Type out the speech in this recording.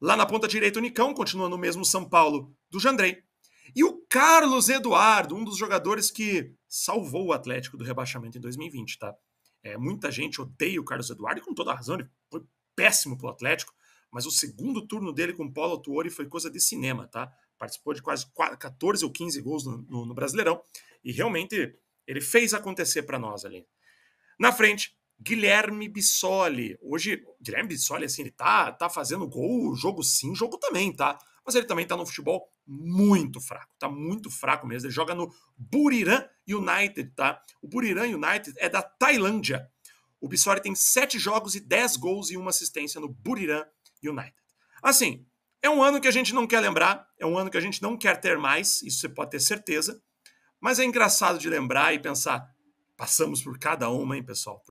Lá na ponta direita, o Nicão, continua no mesmo São Paulo do Jandrei. E o Carlos Eduardo, um dos jogadores que salvou o Atlético do rebaixamento em 2020, tá? Muita gente odeia o Carlos Eduardo, e com toda a razão, ele foi péssimo pro Atlético, mas o segundo turno dele com o Paulo Autuori foi coisa de cinema, tá? Participou de quase 14 ou 15 gols no Brasileirão, e realmente ele fez acontecer para nós ali. Na frente, Guilherme Bissoli. Hoje, Guilherme Bissoli, assim, ele tá fazendo gol, jogo sim, jogo também, tá? Mas ele também tá no futebol muito fraco, tá muito fraco mesmo. Ele joga no Buriram United, tá? O Buriram United é da Tailândia. O Bissoli tem 7 jogos e 10 gols e 1 assistência no Buriram United. Assim, é um ano que a gente não quer lembrar, é um ano que a gente não quer ter mais, isso você pode ter certeza, mas é engraçado de lembrar e pensar, passamos por cada uma, hein, pessoal?